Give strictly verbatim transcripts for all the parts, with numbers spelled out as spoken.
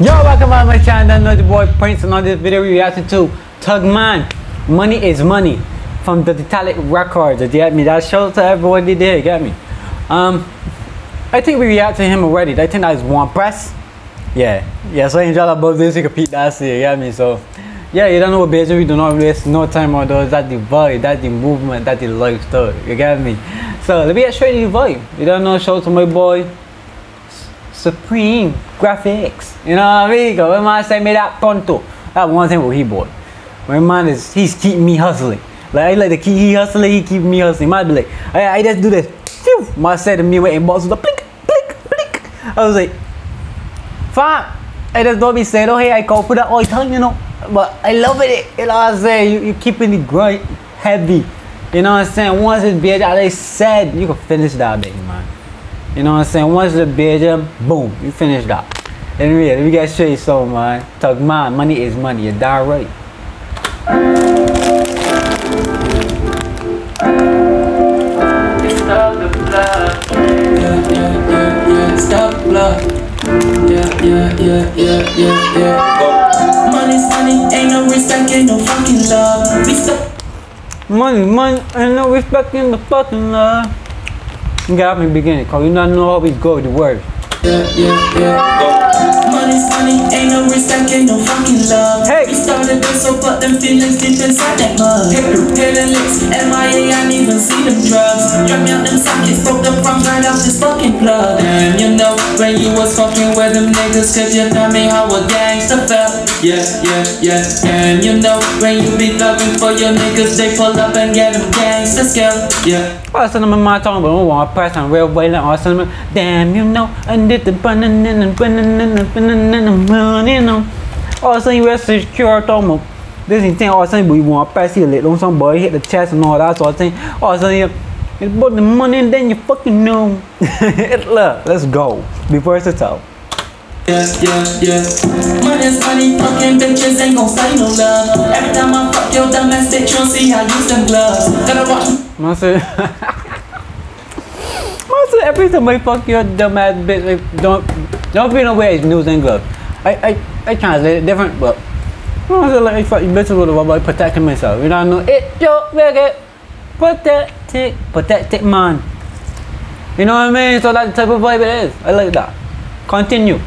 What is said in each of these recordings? Yo, welcome back to my channel, Another Boy Prince, and on this video we reacting to Tugman, Money is Money from the Dutty Tallics Records. Did you get me? That shows to everyone they did, get me? Um, I think we reacted to him already. I think that is one press. Yeah, yeah, so enjoy about this, you can repeat that, see, you get me? So, yeah, you don't know what bitch, we do not waste no time on those. That's the vibe, that's the movement, that's the lifestyle, you get me? So, let me get straight to the vibe. You don't know, show to my boy. Supreme graphics, you know what I mean? Cause my man sent me that pronto. That one thing what he bought. My man is he's keep me hustling. Like I like to keep he hustling, he keep me hustling. My be like, I, I just do this. Phew. My said to me with inbox was like blink, blink, blink. I was like, fine. I just don't be saying, oh hey, I call for that all the time, you know. But I love it. You know what I'm saying? You you keeping the grind heavy. You know what I'm saying? Once it's beat out, they said you can finish that baby, man. You know what I'm saying? Once the bedroom, boom, you finish that. Anyway, let me get straight, so man. Tugman, money is money. You die right. It's all the blood. Yeah, yeah, yeah, yeah. It's all the blood. Yeah, yeah, yeah, yeah, yeah, yeah. Go. Money's money, ain't no respecting no fucking love. We stop. Money, money, ain't no respecting the fucking love. You got me beginning, cause you not know how we go with the words. Yeah, yeah, yeah. Go. Money's money, ain't no respect, ain't no fucking love. Hey. We started this, so put them feelings deep inside that mug. Hit the lips, M I A, I even see them drugs. Drop me out them sockets, broke them from right off this fucking plug. And you know, when you was fucking with them niggas, cause you tell me how a gangster felt. Yeah, yeah, yeah. And you know, when you be looking for your niggas, they pull up and get them gangster skill. Yeah. I said, I'm in my tongue, but I want to press on real violent. I said, damn, you know, I did the banana, banana, banana. All of a sudden you were secure talking about this thing, all of a sudden you want to press your leg on somebody, hit the chest and all that sort of thing. All of a sudden you put the money and then you fucking know. Look, let's go. Be versatile. Yeah, yeah, yeah. Money's money, fucking bitches ain't gon' sign no love. Every time I fuck your domestic, you'll see I use them gloves. Gotta watch. Monster, every time I fuck your dumb ass bitch, like, don't. Don't be no way it's news and gloves. I, I, I translate it different, but I don't feel like fucking bitches with a robot protecting myself. You don't know, it's your reggae, protect it, protect it, man. You know what I mean? So that's the type of vibe it is. I like that. Continue.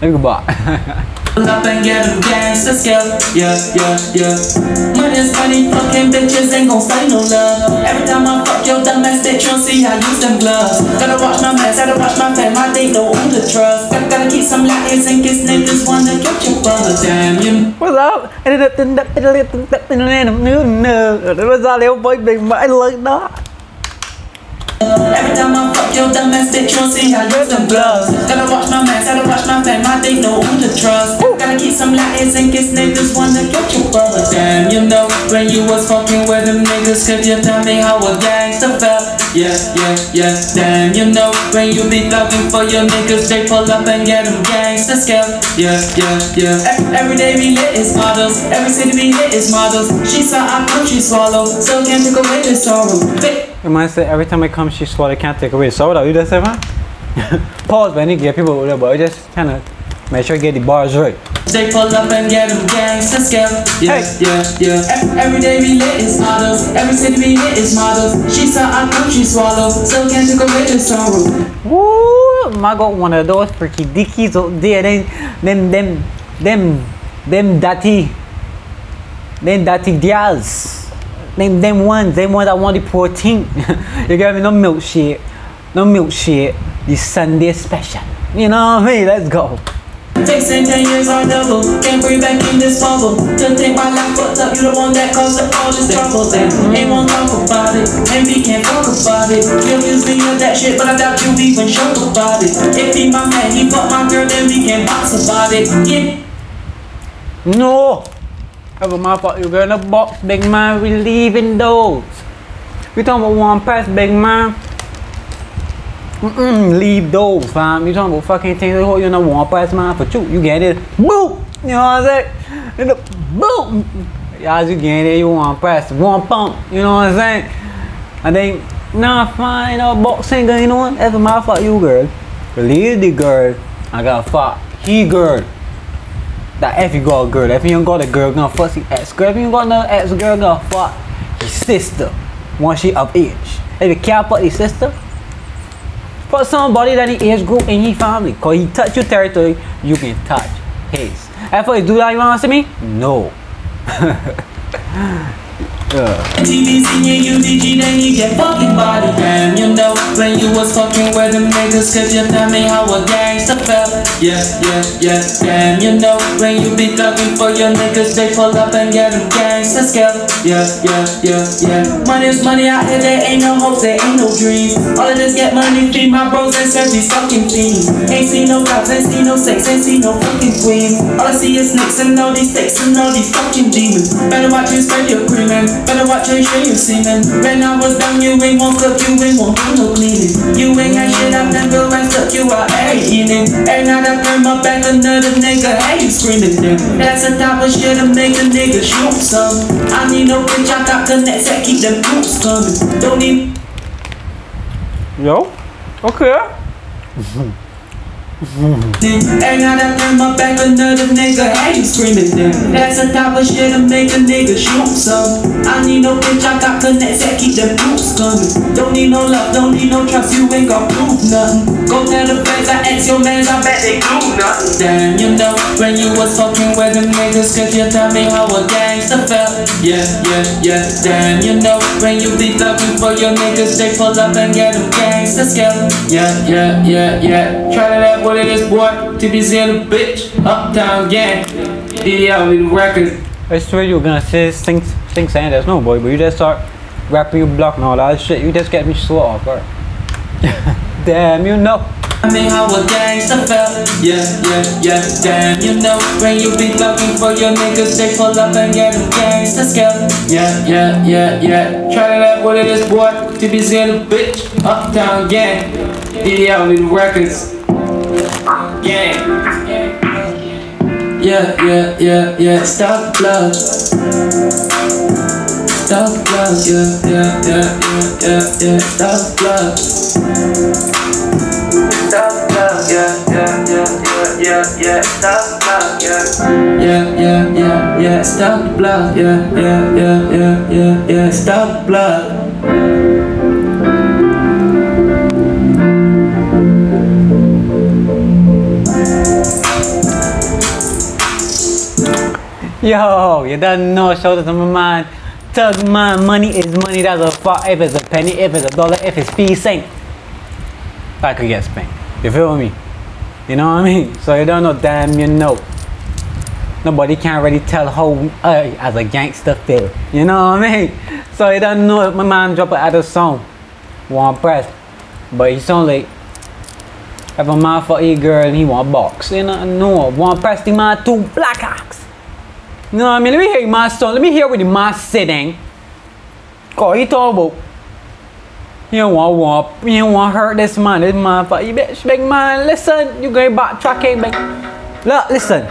Let me go back. Pull up and get them gangsta skill. Yeah, yeah, yeah. Money's money, fucking bitches ain't gon' sign no love. Every time I fuck your dumb ass, they don't see I use them gloves. Gotta watch my mess, gotta watch my fam, I date no under trust. Gotta, gotta keep some liars and kiss niggas wanna get your brother. Damn you. What's up? And it didn't up in the it was all your boy big man like that. Every time I fuck your dumb ass, they don't see I use them gloves. Gotta watch my mess, gotta watch my fam, I date no under trust. Gotta keep some liars and kiss niggas wanna get your brother. Damn, you know, when you was fucking with them niggas, cause you tell me how a gangster felt. Yeah, yeah, yeah. Damn, you know, when you be looking for your niggas, they pull up and get them gangster scale. Yeah, yeah, yeah. Every, every day we lit is models, every city we lit is models. She saw I come, she swallow, so can't take away the sorrow. Remind say every time I come, she swallow, can't take away the sorrow. You just say, man? Pause, man, you get people with it, but I just kind of make sure you get the bars right. They pull up and get them gangsta scale. Yeah, hey. Yeah, yeah. Every day we lit is models, every city we lit is models. She saw I come, she swallow, so can't take away the sorrow. Woo! I got one of those freaky dickies out there. Then, them, them, them, them dirty, them dirty dials. Them, them ones, them ones I want the protein. You get me? No milkshake, no milkshake. The Sunday special. You know what I mean? Let's go. Six and ten years are double. Can't breathe back in this bubble. Don't take my life fucked up. You the one that caused up all this trouble. Then ain't won't talk about it, and we can't talk about it. You'll use me of that shit, but I doubt you even show about it. If he my man, he fuck my girl, then we can box about it. Yeah. No, I have a mouth fuck you girl in a box, big man. We leaving those. We talking about one pass, big man. Mm-mm, leave those, fam. You talking about fucking things that hold you in a one pass, man, for two. You get it, boop. You know what I'm saying? In the boop. As you get it, you one pass, one pump. You know what I'm saying? And then, nah, fine, no boxing girl, you know what? That's a mouth fuck you girl. Leave the girl I gotta fuck he girl. That if you got a girl, if you don't got a girl, gonna fuck his ex girl. If you don't got no ex girl, gonna fuck his sister once she up age. If you can't fuck his sister, fuck somebody that he age group in his family. Cause he touch your territory, you can touch his. If you do that, you wanna see me? No. Yeah. You know, when you was fucking with them niggas, cause you tell me how a gangster felt. Yeah, yeah, yeah, damn. You know, when you be looking for your niggas, they pull up and get them gangster scared. Yeah, yeah, yeah, yeah. Money's money out here, there ain't no hopes, there ain't no dreams. All of this get money, feed my bros and serve these fucking things. Ain't seen no cops, ain't seen no sex, ain't seen no fucking queens. All I see is snakes and all these sticks and all these fucking demons. Better watch you spread your creamin', better watch your shit you seemin'. When I was down, you ain't won't cook, you ain't won't do no cleaning. You ain't had shit up and go and cook, you are a eating. And now that I'm up at another nigga, hey, you screaming there. That's the type of shit to make a nigga shoot some. I need no bitch, I got the next that keep them poops coming. Don't need. Yo, okay. And now that I'm up at another nigga, hey, you screaming there. That's the type of shit to make a nigga shoot some. I need no bitch, I got connects that keep them poops coming. Don't need no love, don't need no trust, you ain't gon' prove nothing. Go tell the friends, I ask your mans, I bet they do nothing. Damn, you know, when you was fucking with them niggas, cause you tell me how a gangster felt. Yeah, yeah, yeah, damn, you know, when you be looking for your niggas, they pull up and get them gangster scared. Yeah, yeah, yeah, yeah. Try that what it is, boy, to be zero bitch, uptown gang, D D L with the record. I swear you're gonna say things, things saying there's no boy, but you just start rapping your block and all that shit, you just get me so off, bro. Damn, you know. I mean how a gangster felt. Yeah, yeah, yeah, damn, you know, when you be looking for your niggas, they pull up and get them gangster scared. Yeah, yeah, yeah, yeah. Try that what it is, boy, to be zero bitch, uptown gang, D D L with the records. Yeah. Yeah, yeah, yeah, yeah. Stop love. Stop love. Yeah, yeah, yeah, yeah, yeah, yeah. Stop love. Stop love. Yeah, yeah, yeah, yeah, yeah. Stop love. Yeah, yeah, yeah, yeah, yeah. Stop love. Yeah, yeah, yeah, yeah, yeah, yeah. Stop love. Yo, you don't know, shout out to my man. Tugman, money is money, that's a fuck. If it's a penny, if it's a dollar, if it's fee cent, that could get spent. You feel me? You know what I mean? So you don't know, damn, you know. Nobody can really tell how uh, as a gangster feel. You know what I mean? So you don't know if my man drop another song, one press, but he sound like if a man for a girl and he want box. You know, no, one press the man two black axe. No, I mean, let me hear my song. Let me hear what the man sitting. Cause he talk about you don't want warp, you don't want hurt this man, this man fuck you bitch, big man. Listen, you going backtracking, big. Look, listen.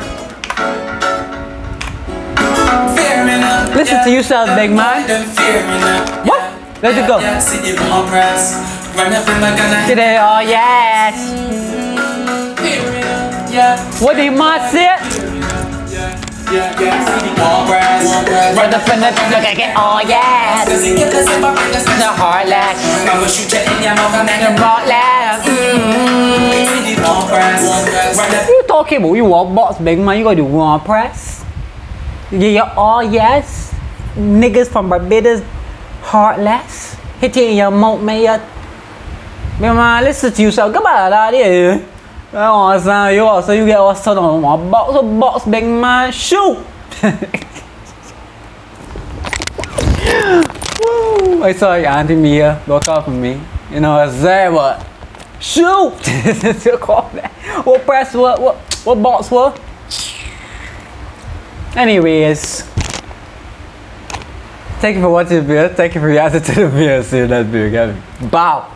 Listen to yourself, big man. What? Let it go. Today, oh yes. What the man said? Yeah, yeah, see the warm grass, warm grass. Right up in the look I get all yes. The hard lash. I'ma shoot you in your mouth and then rock lash. See the warm grass, warm grass. What you talking about? You walk box, big man. You gotta do warm press. Yeah, yeah, all yes. Niggas from Barbados, heartless. Hit you in your mouth, man. Big man, listen to yourself. Come on, that is. I want to sound you also, you get all sort of my box of box, big man, shoot! Woo. I saw your auntie Mia walk up from me, you know what I'm saying, but shoot! What press, what, what, what box, what? Anyways, thank you for watching the video, thank you for your answer to the video, see you in the next video, Gabby. Bow!